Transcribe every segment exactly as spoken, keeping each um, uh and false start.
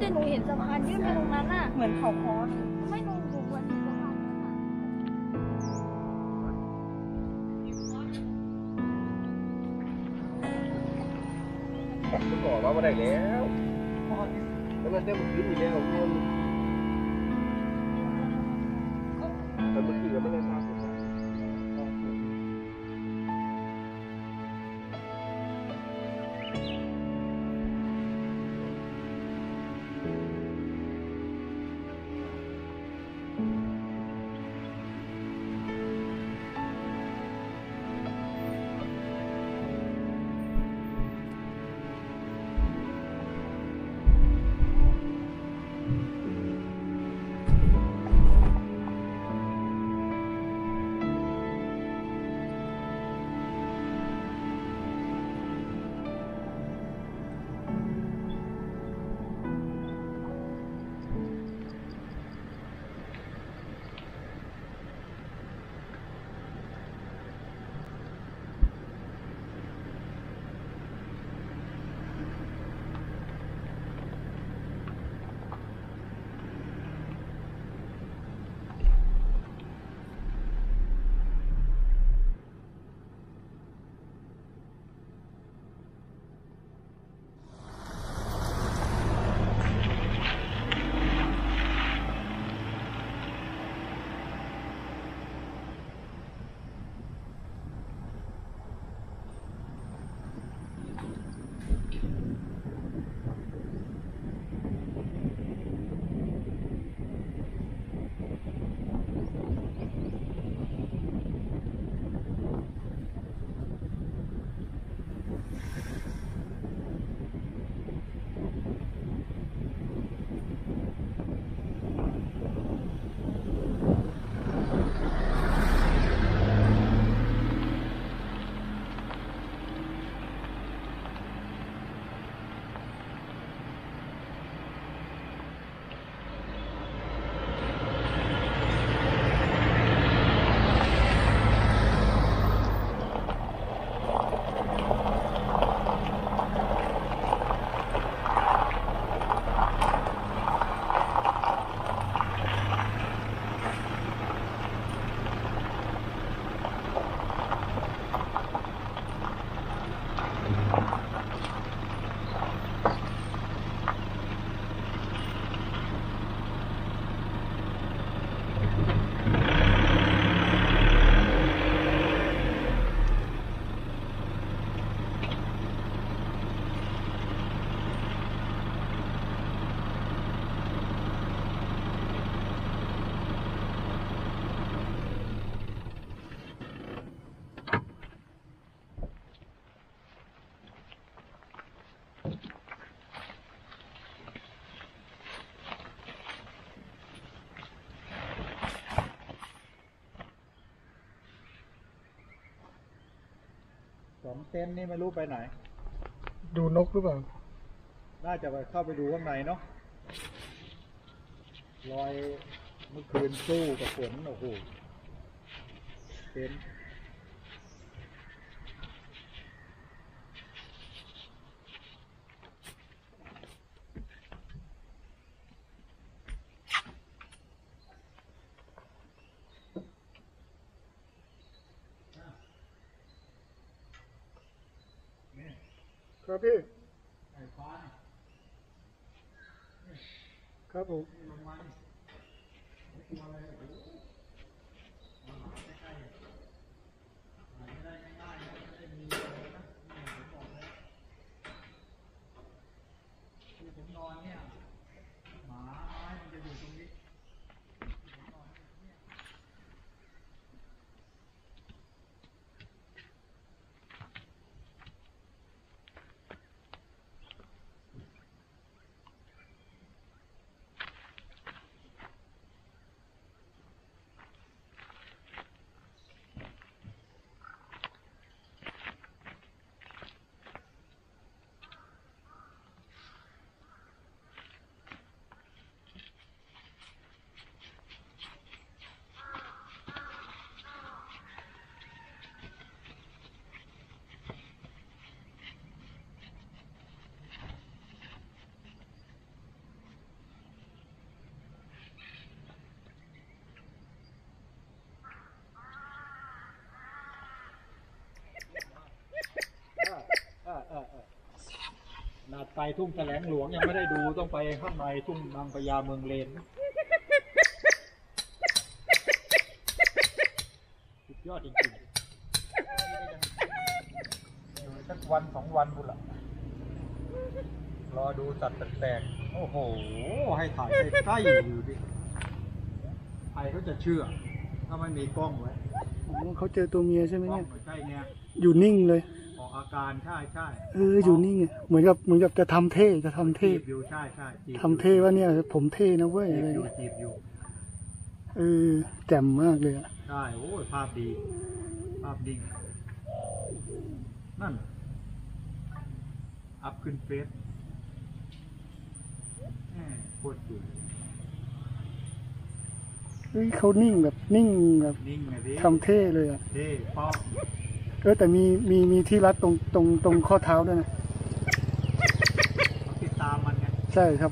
แต่หนูเห็นสะพานยื่นไปตรงนั้นน่ะเหมือนเขาคอไม่รู้หนูวันนี้จะทำยังไงก็บอกว่าไม่ได้แล้วแล้วมันได้บุกยืนอีกแล้วเงินแต่เมื่อกี้ก็ไม่ได้ทำสองเส้นนี่ไม่รู้ไปไหนดูนกหรือเปล่าน่าจะไปเข้าไปดูข้างในเนาะลอยเมื่อคืนสู้กับฝนโอ้โหเส้นครับพี่ครับผม ไปทุ่งแสลงหลวงยังไม่ได้ดูต้องไปข้างในทุ่งนางพญาเมืองเลนสุดยอดจริงๆอยู่สักวันสองวันบุญละรอดูสัตว์แปลกๆโอ้โหให้ถ่ายใกล้ๆอยู่ดิใครเขาจะเชื่อถ้าไม่มีกล้องไว้เขาเจอตัวเมียใช่ไหมเนี่ยอยู่นิ่งเลยออกอาการใช่ใช่เอออยู่นิ่งเหมือนกับเหมือนกับจะทำเท่จะทำเท่อยู่ใช่ใช่ทำเท่ว่าเนี่ยผมเท่นะเว้ยอะไรอยู่จีบอยู่เออแจ่มมากเลยอ่ะใช่โอ้ภาพดีภาพดีนั่นอัพขึ้นเฟซโคตรสวยเฮ้ยเขานิ่งแบบนิ่งแบบทำเท่เลยอ่ะเท่ป๊อกเออแต่มีมีมีที่รัดตรงตรงตรงข้อเท้าด้วยนะติดตามมันไงใช่ครับ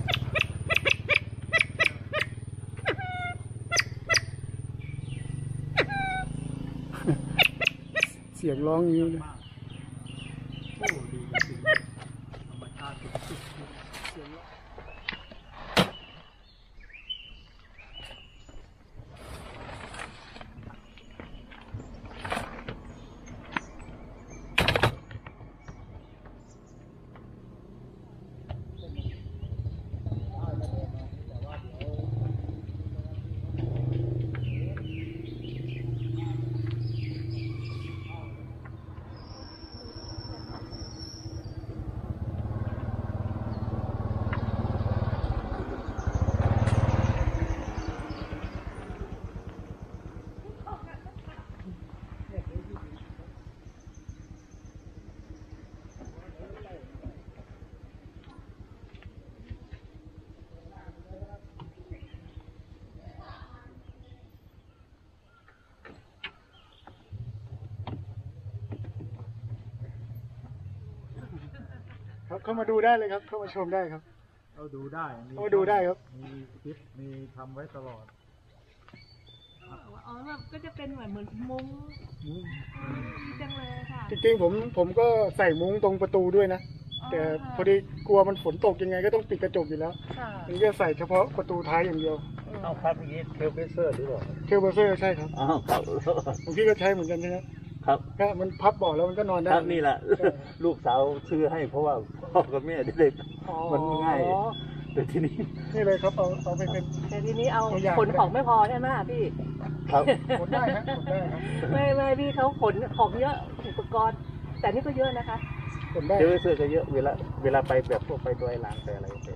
เสียงร้องอยู่เลยเข้ามาดูได้เลยครับเข้ามาชมได้ครับเราดูได้เราดูได้ครับมีคลิปมีทำไว้ตลอดอ๋อแบบก็จะเป็นเหมือนเหมือนมุ้งดีจังเลยค่ะจริงๆผมผมก็ใส่มุ้งตรงประตูด้วยนะแต่พอดีกลัวมันฝนตกยังไงก็ต้องปิดกระจกอยู่แล้วนี่ก็ใส่เฉพาะประตูท้ายอย่างเดียวเอาครับอย่างนี้เทลเบเซอร์หรือเปล่าเทลเบเซอร์ใช่ครับอ๋อครับผมพี่ก็ใช้เหมือนกันใช่ไหมครับก็มันพับบ่อแล้วมันก็นอนได้นี่แหละลูกสาวซื้อให้เพราะว่าพ่อกับแม่เด็กมันง่ายแต่ทีนี้นี่เลยครับเอาเอาไปเป็นแต่ทีนี้เอาขนของไม่พอใช่ไหมพี่ครับขนได้นะขนได้ครับไม่ไม่พี่เขาขนของเยอะอุปกรณ์แต่นี่ก็เยอะนะคะขนได้เยอะเสื้อก็เยอะเวลาเวลาไปแบบพวกไปตัวไอ้หลังไปอะไรไป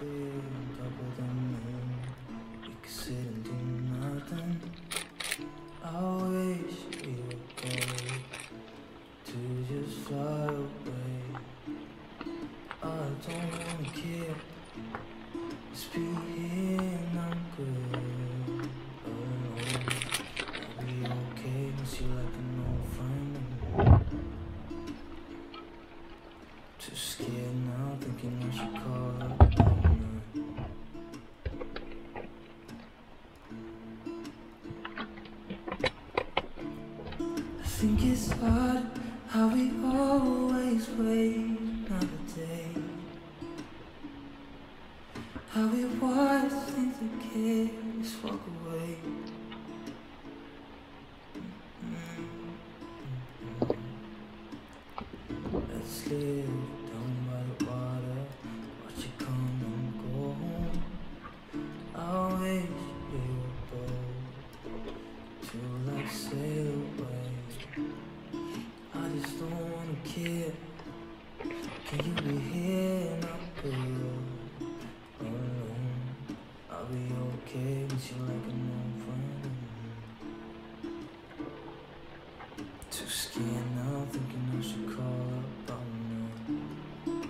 I think it's odd how we always wait another day, how we watch things that can't just walk away. Mm-hmm. Let's live down by the water, watch it come and go home. I wish we were bold till I sail away. I just don't wanna care. Can you be here and I'll be alone? I'll be okay with you like an old friend. Too scared now, thinking I should call up on wrong.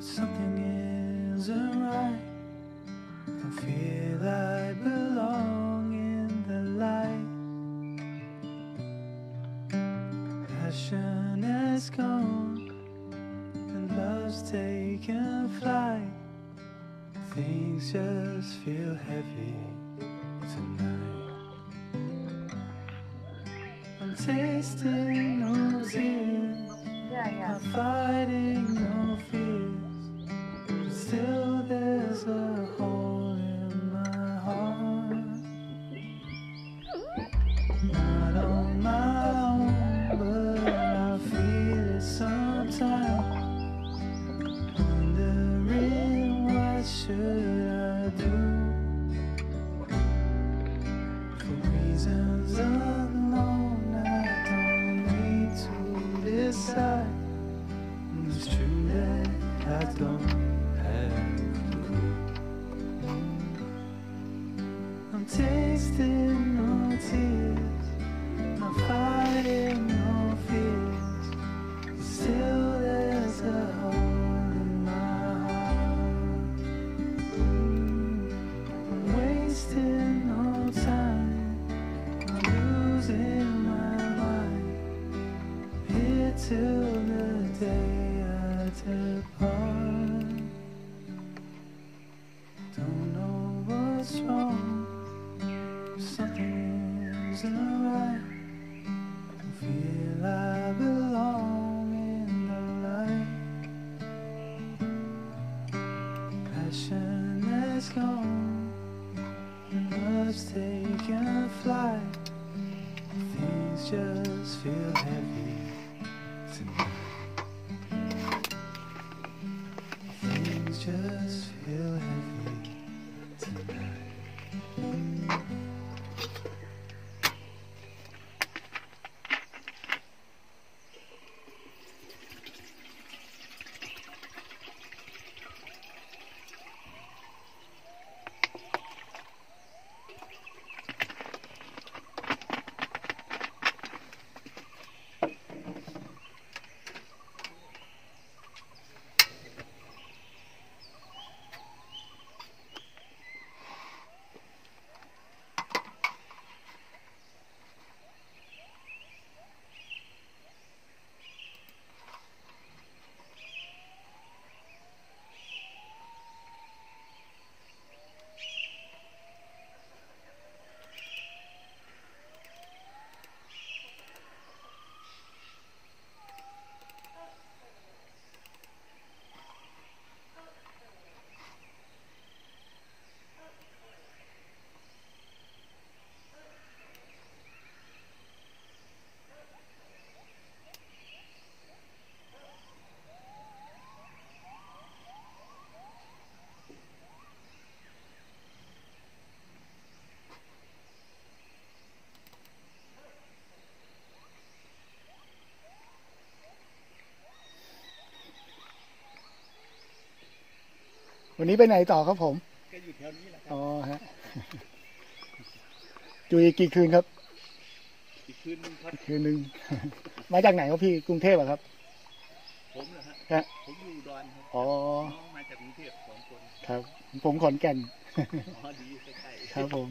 Something isn't right. feel I belong in the light. Passion has gone and love's taken flight. Things just feel heavy tonight. I'm tasting no tears, yeah, yeah. I'm fighting no fears, but still there's a hole in my heart. Not on my own, but I feel it sometimes. Wondering what should I do. For reasons unknown, I don't need to. And it's true that I don't have a clue. I'm tasting no tears, I'm fighting no fears, but still there's a hole in my heart. I'm wasting no time, I'm losing till the day I depart. Don't know what's wrong, something isn't right. I feel I belong in the light. Passion has gone, love's taken flight. Things just feel heavy. Things just feel heavy tonight.วันนี้ไปไหนต่อครับผมก็อยู่แถวนี้แหละครับอ๋อฮะอยู่อีกกี่คืนครับอีกคืนนึงครับคืนนึงมาจากไหนครับพี่กรุงเทพอ่ะครับผมเหรอฮะผมอยู่ดอนครับอ๋อมาจากกรุงเทพสองคนครับผมขอนแก่นอ๋อดีใกล้ๆครับผม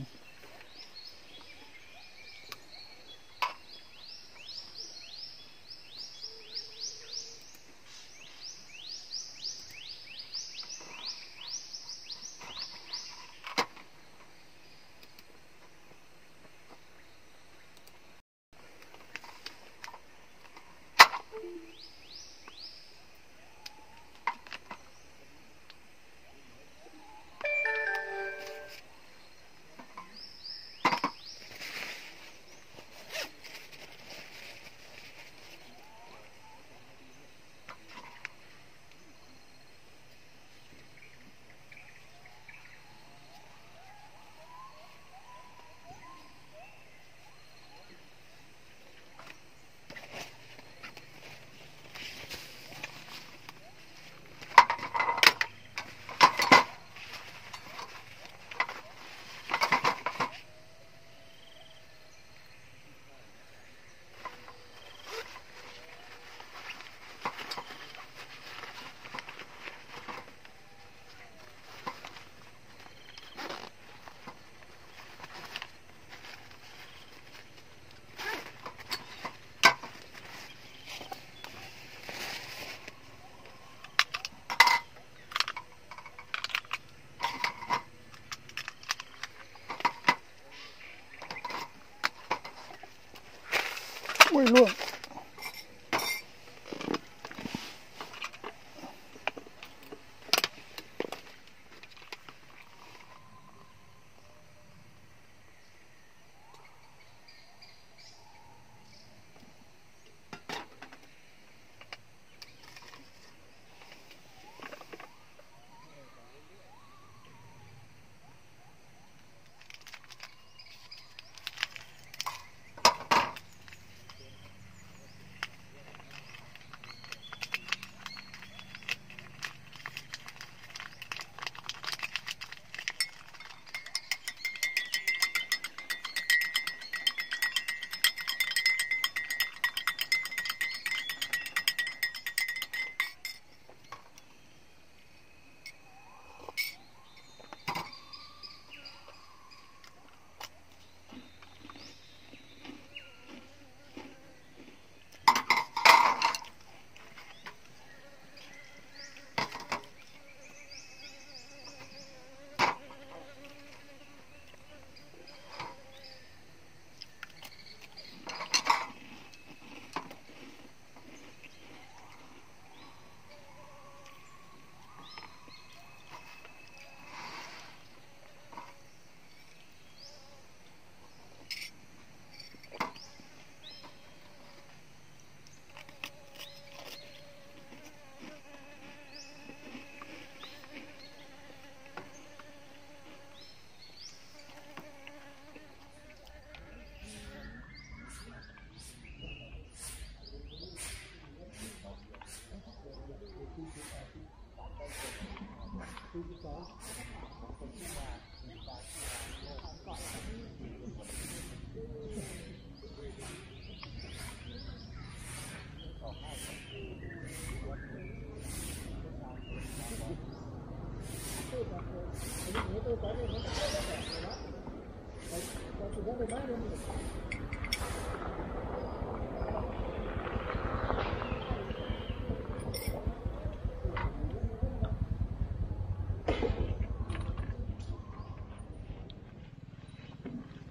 เ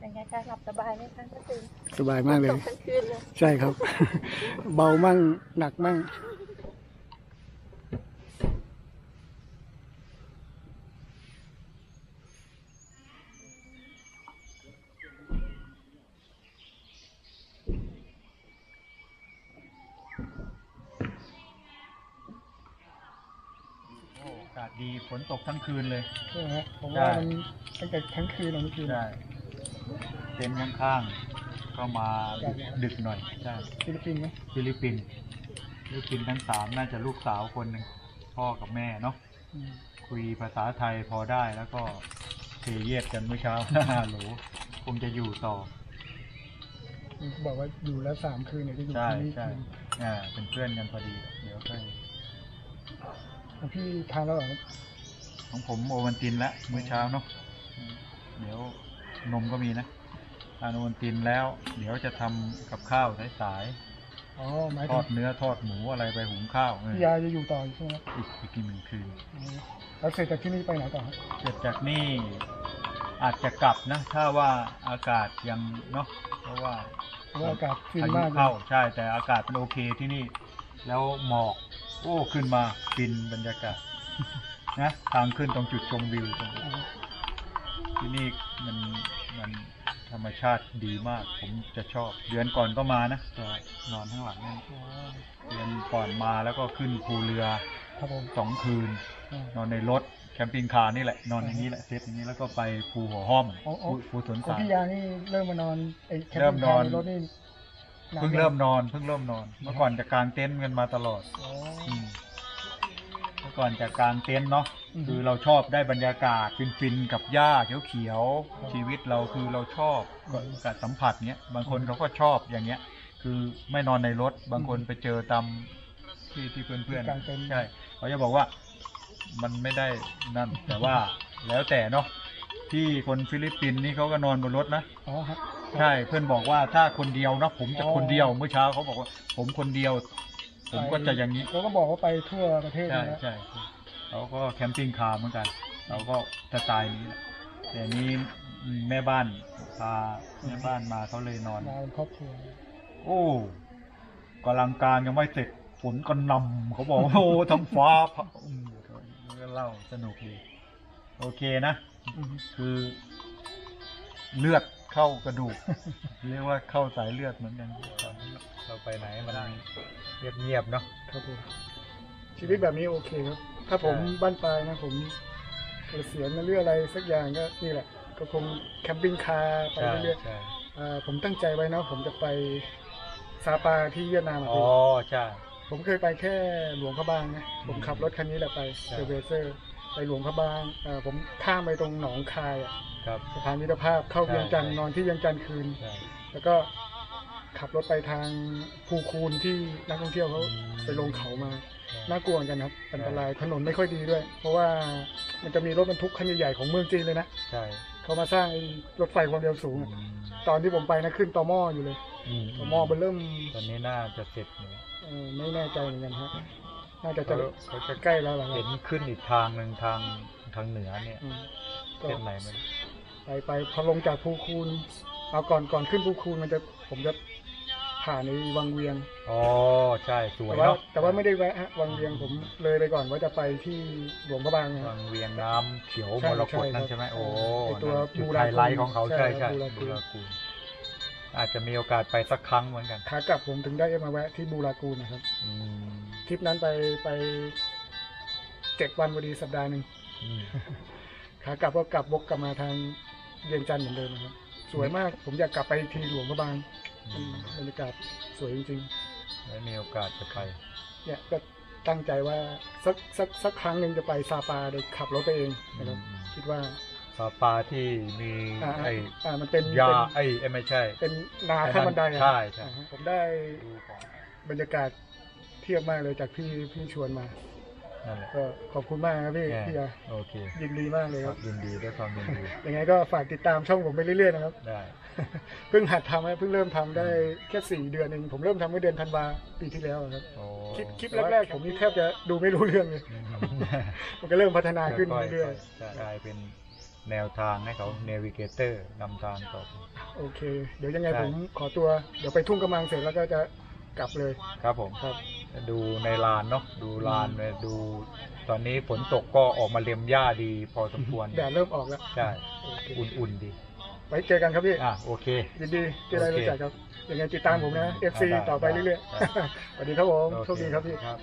ป็นไงคะหลับสบายไหมคะก็คือสบายมากเลยใช่ครับ เบามั่งหนักมั่งอากาศดีฝนตกทั้งคืนเลยใช่ไหมผมว่ามันตั้งแต่ทั้งคืนเลยทั้งคืนได้เต็นท์ข้างๆก็มาดึกหน่อยใช่ฟิลิปปินส์ไหมฟิลิปปินส์ฟิลิปปินส์ทั้งสามน่าจะลูกสาวคนหนึ่งพ่อกับแม่เนาะคุยภาษาไทยพอได้แล้วก็เสียเยียดกันเมื่อเช้าหนูคงจะอยู่ต่อบอกว่าอยู่แล้วสามคืนเนี่ยจะอยู่ที่นี่คืนอ่าเป็นเพื่อนกันพอดีเดี๋ยวไปพี่ทานแล้วเหรอของผมโอวัลตินแล้วมื้อเช้าเนาะเดี๋ยวนมก็มีนะทานโอวัลตินแล้วเดี๋ยวจะทำกับข้าวสายๆทอดเนื้อทอดหมูอะไรไปหุงข้าวยายจะอยู่ต่อใช่ไหมอีกอีกกี่หนึ่งคืนแล้วเสร็จจากที่นี่ไปไหนต่อครับเสร็จจากนี่อาจจะกลับนะถ้าว่าอากาศยังเนาะเพราะว่าอากาศขึ้นมากเลยใช่แต่อากาศเป็นโอเคที่นี่แล้วหมอกโอ้ขึ้นมาฟินบรรยากาศนะทางขึ้นตรงจุดชมวิวตรงนี้ที่นี่มันมันธรรมชาติดีมากผมจะชอบเดือนก่อนก็มานะนอนข้างหลังนั่นเดือนก่อนมาแล้วก็ขึ้นภูเรือสองคืนนอนในรถแคมปิ้งคาร์นี่แหละนอนอย่างนี้แหละเซตอย่างนี้แล้วก็ไปภูหัวห้อมภูสวนสาพี่ยานี่เริ่มมานอนแคมปิ้งคาร์ในรถนี่เพิ่งเริ่มนอนเพิ่งเริ่มนอนเมื่อก่อนจะกางเต็นท์กันมาตลอดเมื่อก่อนจะกางเต็นท์เนาะคือเราชอบได้บรรยากาศฟินๆกับหญ้าเขียวๆชีวิตเราคือเราชอบการสัมผัสเนี้ยบางคนเขาก็ชอบอย่างเงี้ยคือไม่นอนในรถบางคนไปเจอตามที่ที่เพื่อนๆใช่เขาจะบอกว่ามันไม่ได้นั่นแต่ว่าแล้วแต่เนาะที่คนฟิลิปปินส์นี่เขาก็นอนบนรถนะใช่เพื่อนบอกว่าถ้าคนเดียวนะผมจะคนเดียวเมื่อเช้าเขาบอกว่าผมคนเดียวผมก็จะอย่างนี้เขาก็บอกว่าไปทั่วประเทศใช่ใช่เขาก็แคมปิ้งคาร์เหมือนกันเราก็สไตล์นี้แหละแต่นี้แม่บ้านพาแม่บ้านมาเขาเลยนอนนอนครอบครัวโอ้กำลังการยังไม่เสร็จฝนก็นำเขาบอกโอ้ทั้งฟ้าก็เล่าสนุกดีโอเคนะคือเลือดเข้ากระดูกเรียกว่าเข้าสายเลือดเหมือนกันตอนนี้เราไปไหนมานั่งเงียบๆเนาะครับผมชีวิตแบบนี้โอเคครับถ้าผมบ้านปลายนะผมเสียงเรื่องอะไรสักอย่างก็นี่แหละก็คงแคมปิ้งคาร์ไปเรื่อยๆผมตั้งใจไว้นะผมจะไปซาปาที่เวียดนามอ๋อใช่ผมเคยไปแค่หลวงพระบางนะผมขับรถคันนี้แหละไปเซอร์เวเซอร์ไปหลวงพระบางผมข้ามไปตรงหนองคายสถานมิตรภาพเข้าเวียงจันทร์นอนที่เวียงจันทร์คืนแล้วก็ขับรถไปทางภูคูนที่นักท่องเที่ยวเขาไปลงเขามาน่ากลัวกันครับอันตรายถนนไม่ค่อยดีด้วยเพราะว่ามันจะมีรถบรรทุกคันใหญ่ๆของเมืองจีนเลยนะเขามาสร้างรถไฟความเร็วสูงตอนที่ผมไปนะขึ้นตอม่ออยู่เลยตอม่อมันเริ่มตอนนี้น่าจะเสร็จไม่แน่ใจเหมือนกันฮะน่าจะจะเขาจะใกล้แล้วหลังเห็นขึ้นอีกทางหนึ่งทางทางเหนือเนี่ยเป็นไหนมันไปไปพอลงจากภูคูนเอาก่อนก่อนขึ้นภูคูนมันจะผมจะผ่านในวังเวียงอ๋อใช่สวยแต่ว่าแต่ว่าไม่ได้แวะฮะวังเวียงผมเลยไปก่อนว่าจะไปที่หลวงพระบางวังเวียงน้ำเขียวมรกตนั่นใช่ไหมโอ้ตัวบูราคูไลของเขาใช่ใช่บูราคูอาจจะมีโอกาสไปสักครั้งเหมือนกันขากลับผมถึงได้มาแวะที่บูราคูนะครับทริปนั้นไปไปเจ็ดวันพอดีสัปดาห์หนึ่งขากลับก็กลับวกกลับมาทางเวียงจันทร์เหมือนเดิมนะครับสวยมากผมอยากกลับไปทีหลวงพระบางบรรยากาศสวยจริงๆไม่มีโอกาสจะไปเนี่ยก็ ตั้งใจว่าสักสักสักครั้งหนึ่งจะไปซาปาโดยขับรถไปเองนะครับคิดว่าซาปาที่มีไอ้มันเป็นยาไอ้ไม่ใช่เป็นนาข้างบันไดใช่ผมได้บรรยากาศเที่ยวมากเลยจากพี่พี่ชวนมาก็ขอบคุณมากครับพี่พี่อาโอเคยินดีมากเลยครับยินดีด้วยความยินดียังไงก็ฝากติดตามช่องผมไปเรื่อยๆนะครับได้เพิ่งหัดทำเพิ่งเริ่มทำได้แค่สี่เดือนเองผมเริ่มทำเมื่อเดือนธันวาปีที่แล้วครับคลิปแรกๆผมนี่แทบจะดูไม่รู้เรื่องเลยมันก็เริ่มพัฒนาขึ้นเรื่อยๆกลายเป็นแนวทางให้เขาเนวิเกเตอร์นำทางต่อโอเคเดี๋ยวยังไงผมขอตัวเดี๋ยวไปทุ่งกำลังเสร็จแล้วก็จะกลับเลยครับผมครับดูในลานเนาะดูลานเลยดูตอนนี้ฝนตกก็ออกมาเล็มหญ้าดีพอสมควรแดดเริ่มออกแล้วใช่อุ่นๆดีไว้เจอกันครับพี่อ่ะโอเคยินดีที่ได้รู้จักครับยังไงติดตามผมนะ เอฟ ซี ต่อไปเรื่อยๆสวัสดีครับผมโชคดีครับพี่ครับ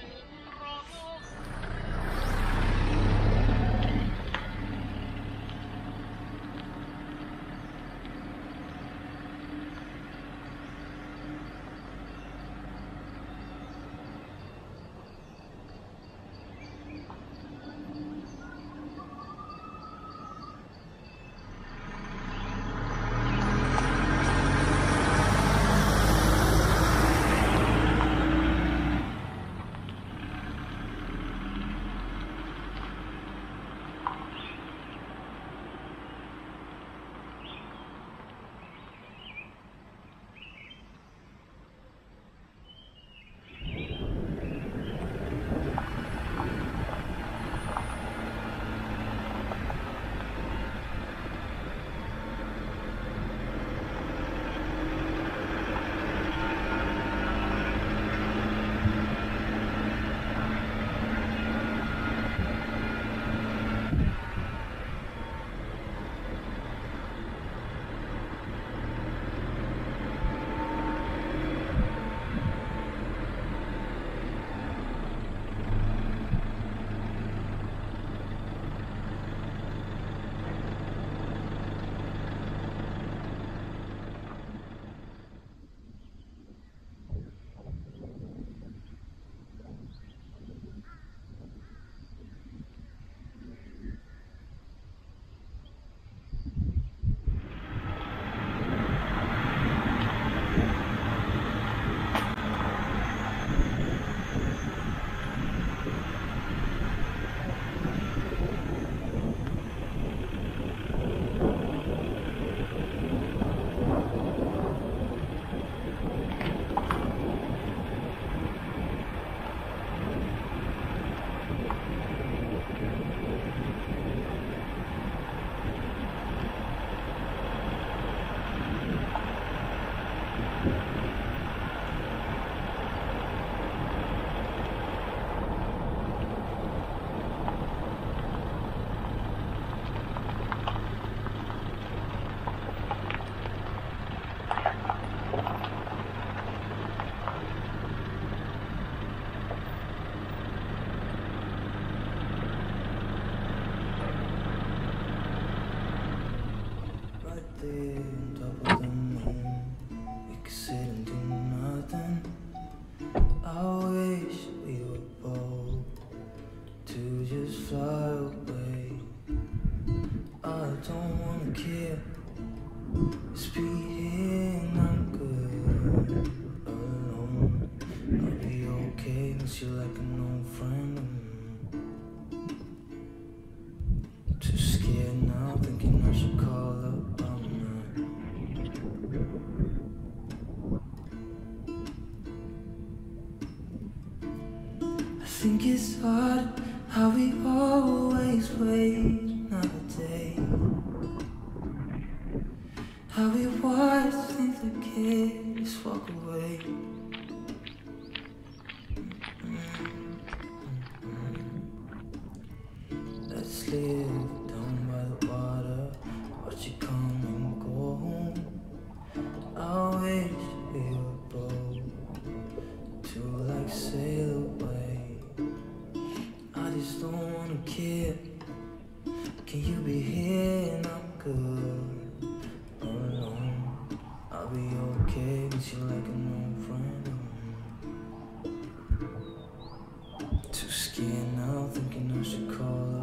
It's hard how we always wait another day, how we watch things like kids walk away. Mm-hmm. Let's live down by the water, watch you come and go home. I wish we were both to like sail away. I just don't wanna care. Can you be here and I'm good alone? I'll be okay with you like an old friend. too scared now, thinking I should call her.